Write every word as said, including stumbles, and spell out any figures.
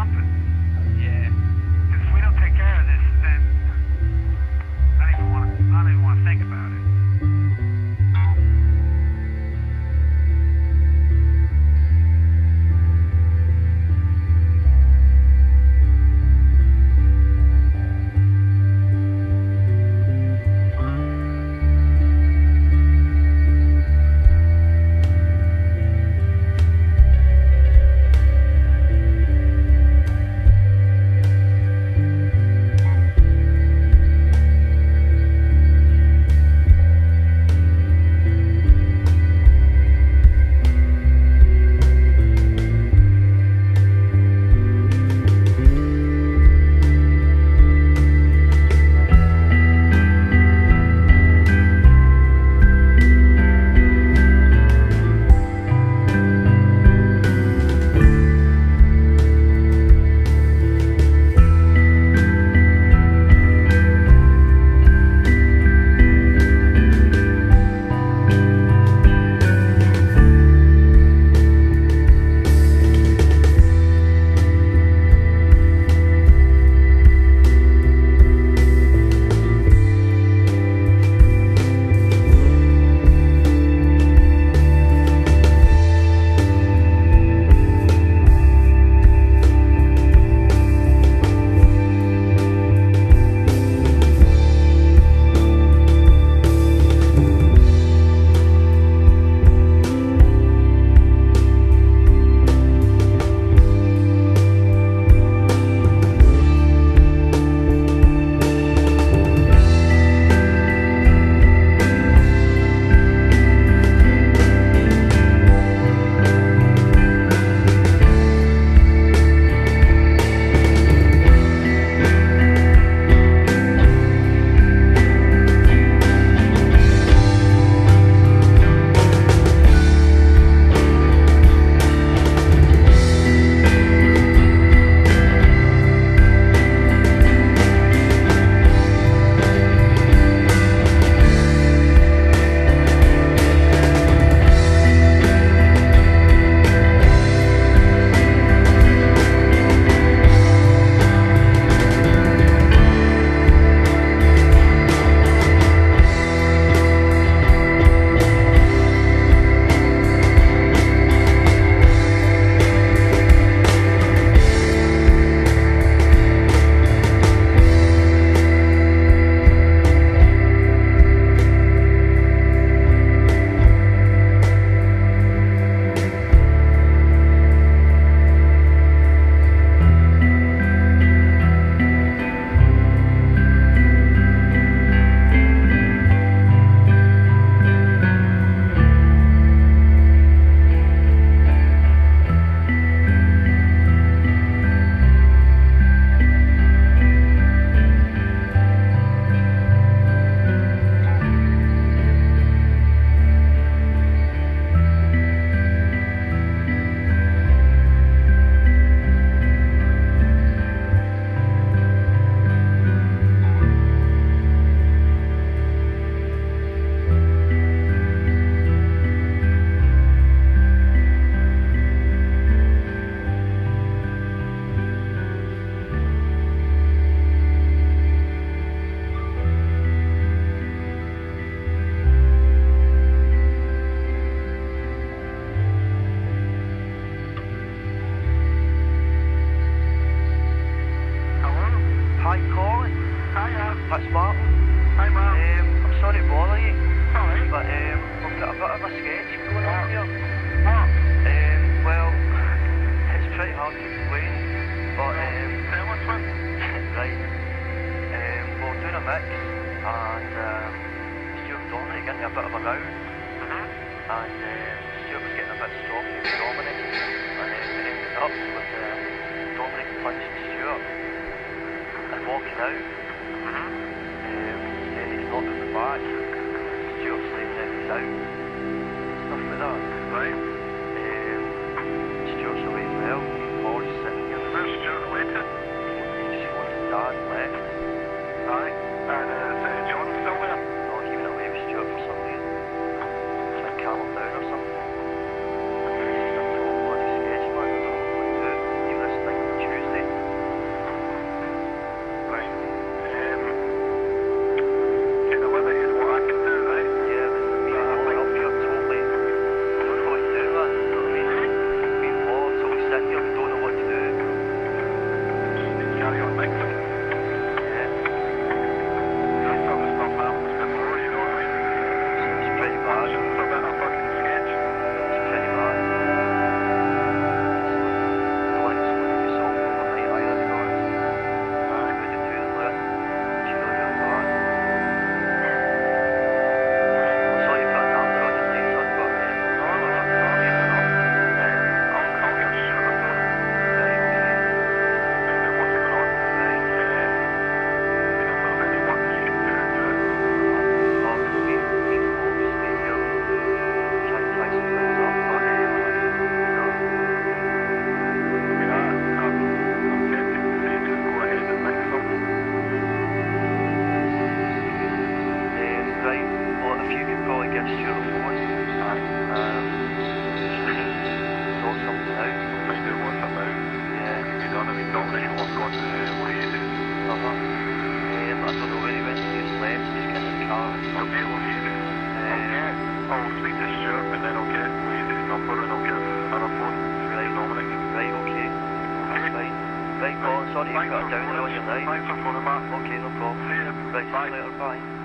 something. Yeah. Because if we don't take care of this, then I don't even want to, I don't even want to think about it. Tuesday. Right, Paul, sorry, you've got a down on your line. Okay, no problem. Right, see you later, bye.